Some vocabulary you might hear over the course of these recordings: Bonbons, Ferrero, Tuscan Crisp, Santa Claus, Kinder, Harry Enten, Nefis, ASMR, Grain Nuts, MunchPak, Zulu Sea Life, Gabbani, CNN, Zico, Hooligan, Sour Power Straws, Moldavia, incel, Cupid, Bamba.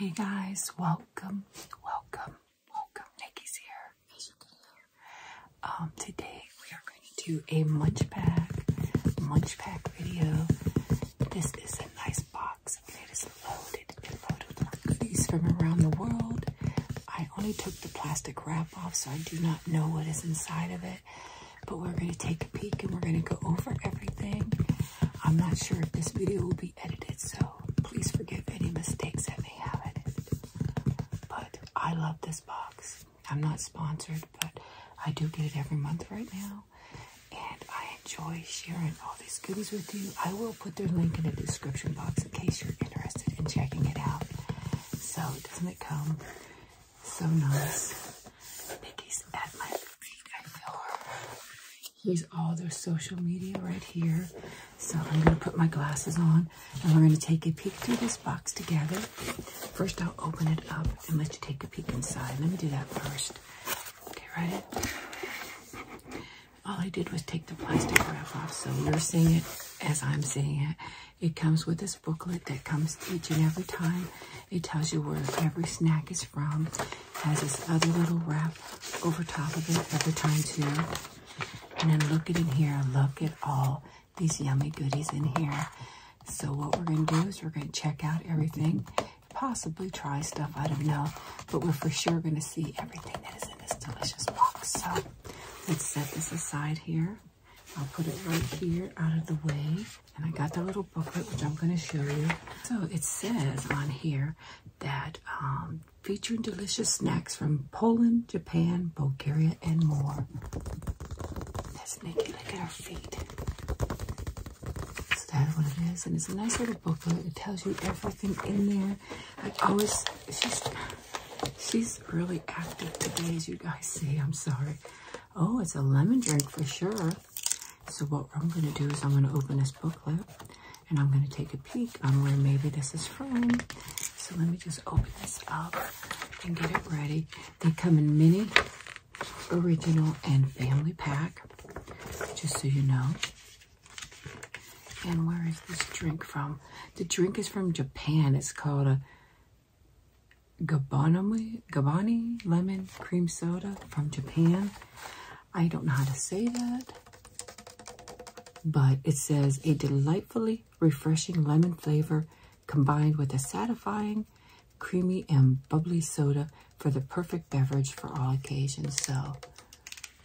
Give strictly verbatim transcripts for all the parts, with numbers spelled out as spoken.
Hey guys, welcome, welcome, welcome. Nikki's here. As you can hear. Um, today we are going to do a munch pack, munch pack video. This is a nice box. It is loaded and loaded with goodies from around the world. I only took the plastic wrap off, so I do not know what is inside of it. But we're going to take a peek and we're going to go over everything. I'm not sure if this video will be edited, so please forgive any mistakes I may have edited. But I love this box. I'm not sponsored, but I do get it every month right now. And I enjoy sharing all these goodies with you. I will put their link in the description box in case you're interested in checking it out. So doesn't it come so nice? Nikki's at my feet, I feel her. Here's all their social media right here. So I'm gonna put my glasses on and we're gonna take a peek through this box together. First, I'll open it up and let you take a peek inside. Let me do that first. Okay, right? All I did was take the plastic wrap off, so you're seeing it as I'm seeing it. It comes with this booklet that comes each and every time. It tells you where every snack is from. It has this other little wrap over top of it every time too. And then look at in here, look at all these yummy goodies in here. So what we're going to do is we're going to check out everything, possibly try stuff, I don't know, but we're for sure going to see everything that is in this delicious box. So let's set this aside here. I'll put it right here out of the way. And I got the little booklet, which I'm going to show you. So it says on here that um, featuring delicious snacks from Poland, Japan, Bulgaria, and more. That's Nikki. Look at her feet. So that's what it is. And it's a nice little booklet. It tells you everything in there. I always, she's, she's really active today, as you guys see. I'm sorry. Oh, it's a lemon drink for sure. So what I'm going to do is I'm going to open this booklet and I'm going to take a peek on where maybe this is from. So let me just open this up and get it ready. They come in mini, original, and family pack, just so you know. And where is this drink from? The drink is from Japan. It's called a Gabbani, Gabbani lemon cream soda from Japan. I don't know how to say that. But it says a delightfully refreshing lemon flavor combined with a satisfying, creamy, and bubbly soda for the perfect beverage for all occasions. So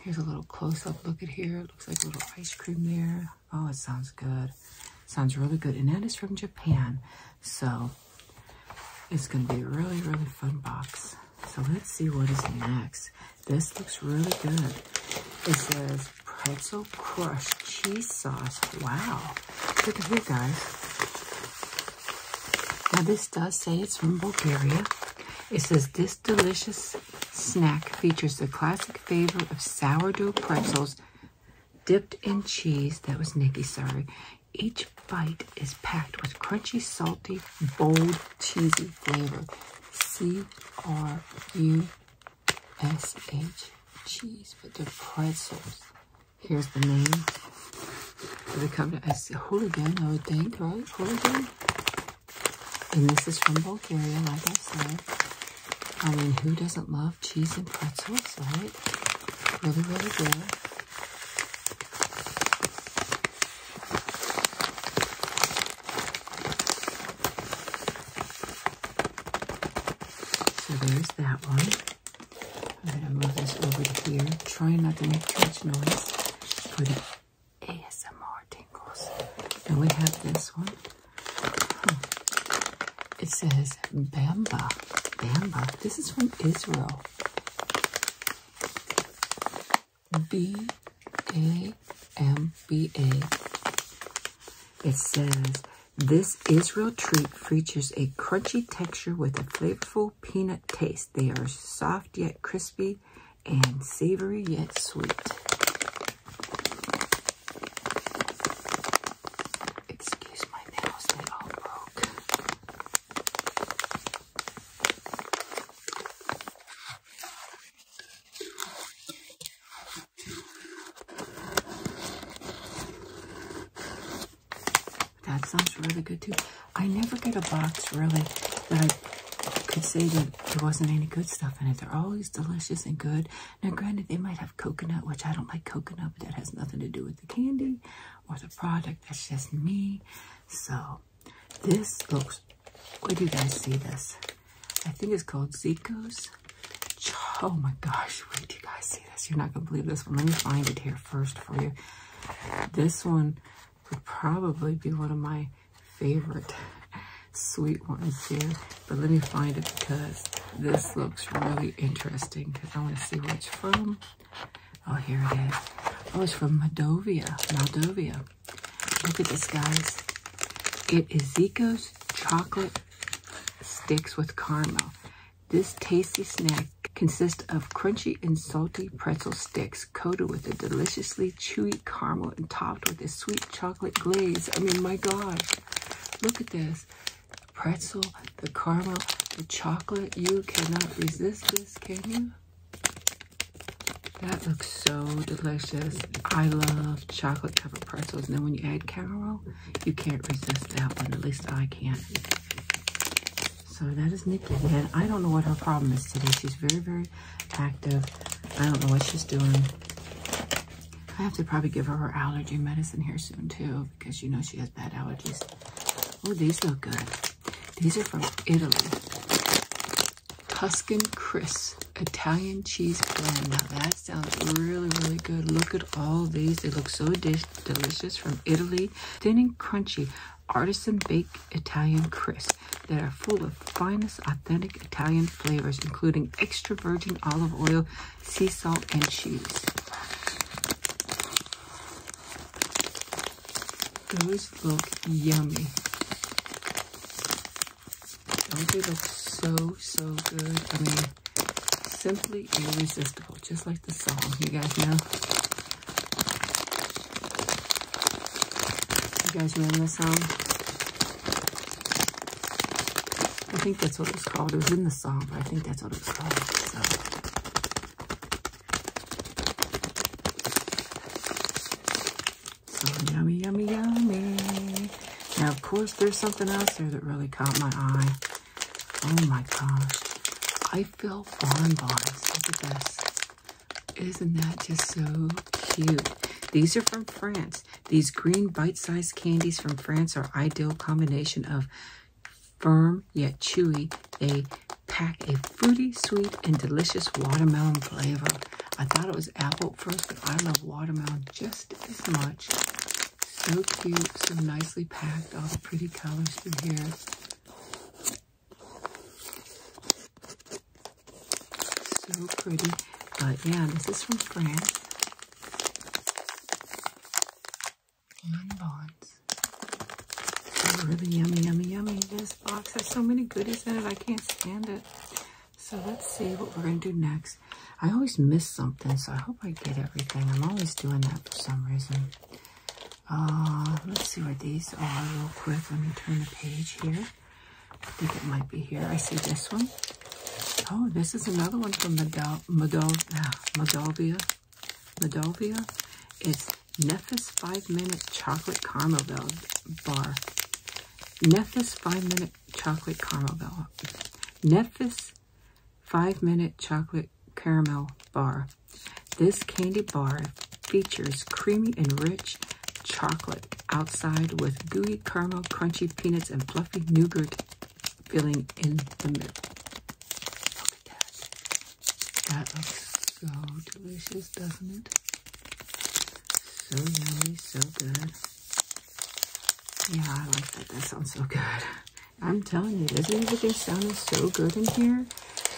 here's a little close-up look at here. It looks like a little ice cream there. Oh, it sounds good. Sounds really good. And that is from Japan. So it's going to be a really, really fun box. So let's see what is next. This looks really good. It says pretzel crushed cheese sauce. Wow. Look at here, guys. Now this does say it's from Bulgaria. It says this delicious snack features the classic flavor of sourdough pretzels dipped in cheese. That was Nikki, sorry. Each bite is packed with crunchy, salty, bold, cheesy flavor. C R U S H cheese with the pretzels. Here's the name of the company. It's a Hooligan, I would think, right? Hooligan. And this is from Bulgaria, like I said. I mean, who doesn't love cheese and pretzels, right? Really, really good. So there's that one. I'm going to move this over to here. Trying not to make too much noise for the A S M R tingles. And we have this one. Huh. It says Bamba. Bamba. This is from Israel. B A M B A. It says this Israel treat features a crunchy texture with a flavorful peanut taste. They are soft yet crispy and savory yet sweet. That sounds really good too. I never get a box really that I and say that there wasn't any good stuff in it. They're always delicious and good. Now, granted, they might have coconut, which I don't like coconut, but that has nothing to do with the candy or the product. That's just me. So this looks, where do you guys see this? I think it's called Zico's. Oh my gosh, wait, do you guys see this? You're not going to believe this one. Let me find it here first for you. This one would probably be one of my favorite sweet ones here. But let me find it because this looks really interesting. Because I want to see what it's from. Oh, here it is. Oh, it's from Moldavia. Moldavia. Look at this, guys. It is Zico's Chocolate Sticks with Caramel. This tasty snack consists of crunchy and salty pretzel sticks coated with a deliciously chewy caramel and topped with a sweet chocolate glaze. I mean, my God, look at this. The pretzel, the caramel, the chocolate. You cannot resist this, can you? That looks so delicious. I love chocolate covered pretzels. And then when you add caramel, you can't resist that one. At least I can't. So that is Nikki again. I don't know what her problem is today. She's very, very active. I don't know what she's doing. I have to probably give her her allergy medicine here soon too, because you know she has bad allergies. Oh, these look good. These are from Italy. Tuscan Crisp, Italian cheese blend. Now that sounds really, really good. Look at all these. They look so delicious from Italy. Thin and crunchy, artisan baked Italian crisps that are full of finest authentic Italian flavors, including extra virgin olive oil, sea salt, and cheese. Those look yummy. Don't they look so, so good? I mean, simply irresistible, just like the song, you guys know. You guys remember the song? I think that's what it was called. It was in the song, but I think that's what it was called. So. so yummy, yummy, yummy. Now, of course, there's something else there that really caught my eye. Oh my gosh. I feel bonbons. Look at this. Isn't that just so cute? These are from France. These green bite-sized candies from France are ideal combination of firm yet chewy. They pack a fruity, sweet, and delicious watermelon flavor. I thought it was apple at first, but I love watermelon just as much. So cute, so nicely packed, all the pretty colors through here. So pretty. But yeah, this is from France. Bonbons. Oh, really yummy, yummy, yummy. This box has so many goodies in it, I can't stand it. So let's see what we're going to do next. I always miss something, so I hope I get everything. I'm always doing that for some reason. Uh, let's see where these are real quick. Let me turn the page here. I think it might be here. I see this one. Oh, this is another one from Moldavia. Moldavia. Moldavia. It's Nefis five minute Chocolate Caramel Bell Bar. Nefis five minute Chocolate Caramel Bell. Nefis five minute Chocolate Caramel Bar. This candy bar features creamy and rich chocolate outside with gooey caramel, crunchy peanuts, and fluffy nougat filling in the middle. Look at that. That looks so delicious, doesn't it? So yummy, so good. Yeah, I like that. That sounds so good. I'm telling you, isn't everything sounding so good in here?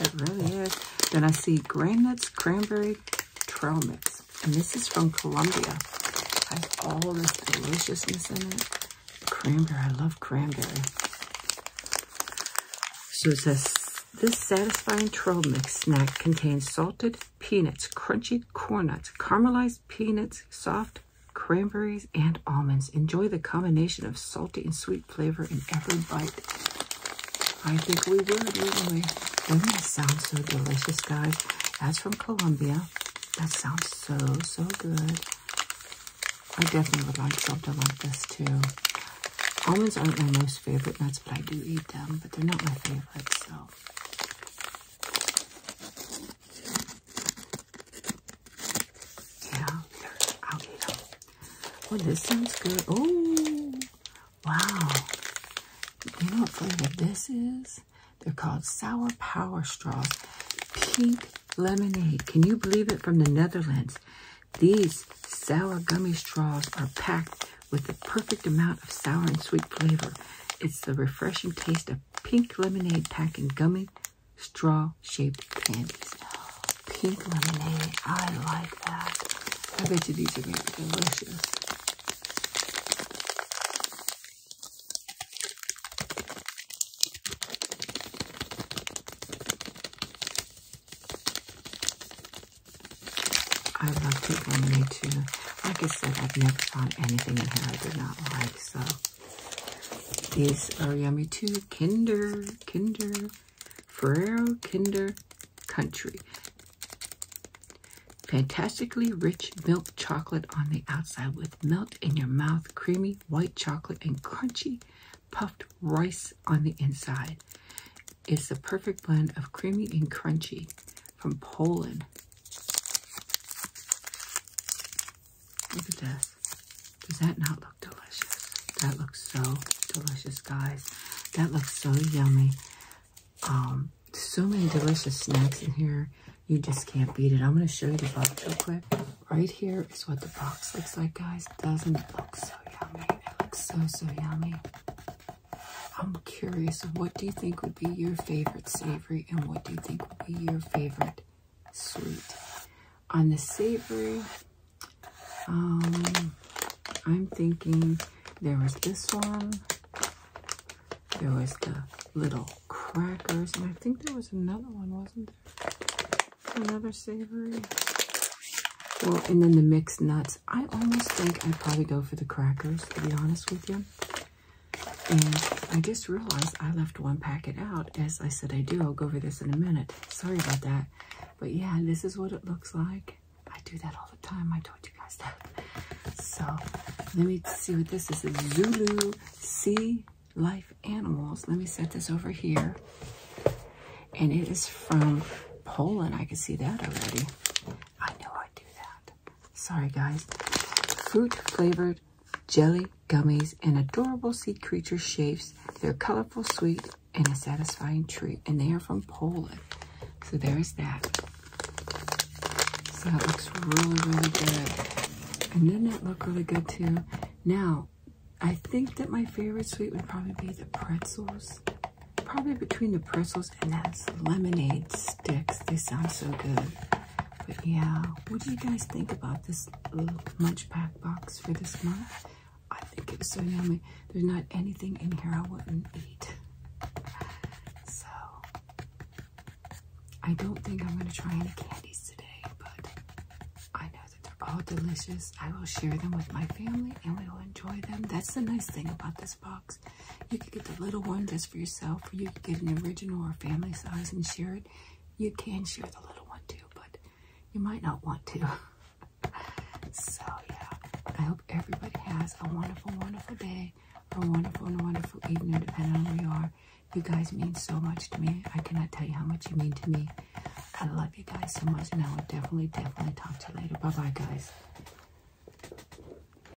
It really is. Then I see Grain Nuts Cranberry Trail Mix. And this is from Colombia. It has all this deliciousness in it. Cranberry. I love cranberry. So it says, this satisfying trail mix snack contains salted peanuts, crunchy corn nuts, caramelized peanuts, soft cranberries, and almonds. Enjoy the combination of salty and sweet flavor in every bite. I think we would, wouldn't we? Doesn't that sound so delicious, guys? That's from Colombia. That sounds so, so good. I definitely would like something like this, too. Almonds aren't my most favorite nuts, but I do eat them, but they're not my favorite, so... Oh, this sounds good. Oh, wow. You know what flavor this is? They're called Sour Power Straws. Pink lemonade. Can you believe it? From the Netherlands. These sour gummy straws are packed with the perfect amount of sour and sweet flavor. It's the refreshing taste of pink lemonade packed in gummy straw-shaped candies. Pink lemonade. I like that. I bet you these are going to be delicious. I love pink lemonade too. Like I said, I've never found anything in here I did not like, so. These are yummy too. Kinder, Kinder, Ferrero, Kinder, Country. Fantastically rich milk chocolate on the outside with melt in your mouth, creamy white chocolate and crunchy puffed rice on the inside. It's the perfect blend of creamy and crunchy from Poland. Look at this. Does that not look delicious? That looks so delicious, guys. That looks so yummy. Um, so many delicious snacks in here. You just can't beat it. I'm going to show you the box real quick. Right here is what the box looks like, guys. Doesn't it look so yummy? It looks so, so yummy. I'm curious, what do you think would be your favorite savory and what do you think would be your favorite sweet? On the savory, um, I'm thinking there was this one. There was the little crackers. And I think there was another one, wasn't there? Another savory. Well, and then the mixed nuts. I almost think I'd probably go for the crackers, to be honest with you. And I just realized I left one packet out. As I said I do, I'll go over this in a minute. Sorry about that. But yeah, this is what it looks like. I do that all the time. I told you guys that. So let me see what this is. It's Zulu Sea Life Animals. Let me set this over here. And it is from Poland. I can see that already. I knew I'd do that. Sorry, guys. Fruit-flavored jelly gummies and adorable sea creature shapes. They're colorful, sweet, and a satisfying treat. And they are from Poland. So there's that. So that looks really, really good. And doesn't that look really good, too? Now, I think that my favorite sweet would probably be the pretzels. Probably between the pretzels and that's lemonade sticks. They sound so good. But yeah, what do you guys think about this little munch pack box for this month? I think it was so yummy. There's not anything in here I wouldn't eat. So, I don't think I'm going to try any candies today, but I know that they're all delicious. I will share them with my family and we will enjoy them. That's the nice thing about this box. You could get the little one just for yourself, or you could get an original or family size and share it. You can share the little one too, but you might not want to. So yeah, I hope everybody has a wonderful, wonderful day, or a wonderful and wonderful evening, depending on where you are. You guys mean so much to me. I cannot tell you how much you mean to me. I love you guys so much, and I will definitely, definitely talk to you later. Bye-bye, guys.